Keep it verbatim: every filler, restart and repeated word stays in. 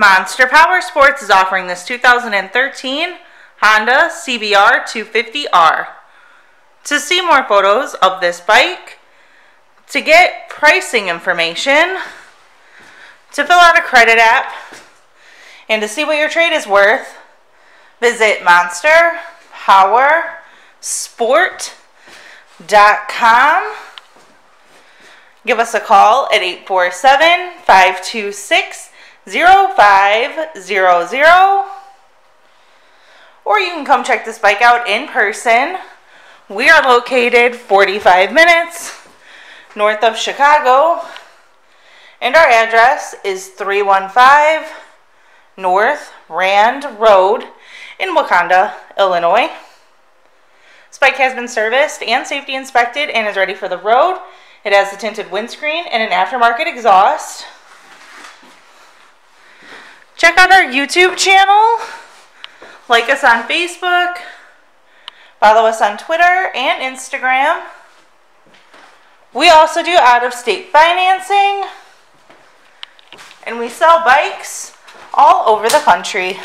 Monster Powersports is offering this two thousand thirteen Honda C B R two fifty R. To see more photos of this bike, to get pricing information, to fill out a credit app, and to see what your trade is worth, visit monster powersport dot com. Give us a call at eight four seven, five two six, zero five zero zero. Or you can come check this bike out in person. We are located forty-five minutes north of Chicago, and our address is three one five North Rand Road in Wauconda, Illinois. This bike has been serviced and safety inspected and is ready for the road. It has a tinted windscreen and an aftermarket exhaust. Check out our YouTube channel, like us on Facebook, follow us on Twitter and Instagram. We also do out-of-state financing, and we sell bikes all over the country.